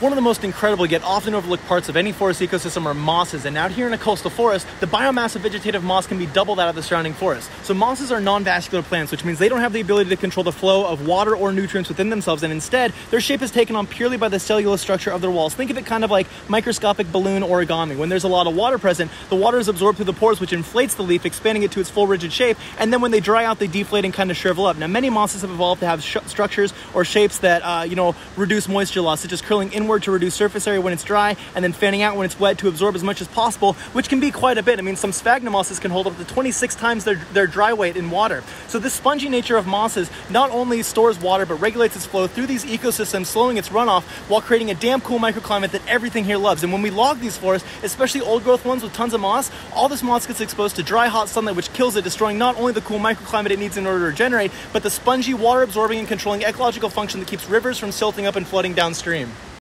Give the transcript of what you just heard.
One of the most incredible yet often overlooked parts of any forest ecosystem are mosses, and out here in a coastal forest, the biomass of vegetative moss can be double that of the surrounding forest. So mosses are non-vascular plants, which means they don't have the ability to control the flow of water or nutrients within themselves, and instead, their shape is taken on purely by the cellular structure of their walls. Think of it kind of like microscopic balloon origami. When there's a lot of water present, the water is absorbed through the pores, which inflates the leaf, expanding it to its full rigid shape, and then when they dry out, they deflate and kind of shrivel up. Now, many mosses have evolved to have structures or shapes that reduce moisture loss, such as curling inward to reduce surface area when it's dry, and then fanning out when it's wet to absorb as much as possible, which can be quite a bit. I mean, some sphagnum mosses can hold up to 26 times their dry weight in water. So this spongy nature of mosses not only stores water, but regulates its flow through these ecosystems, slowing its runoff while creating a damn cool microclimate that everything here loves. And when we log these forests, especially old growth ones with tons of moss, all this moss gets exposed to dry, hot sunlight, which kills it, destroying not only the cool microclimate it needs in order to regenerate, but the spongy, water absorbing and controlling ecological function that keeps rivers from silting up and flooding downstream.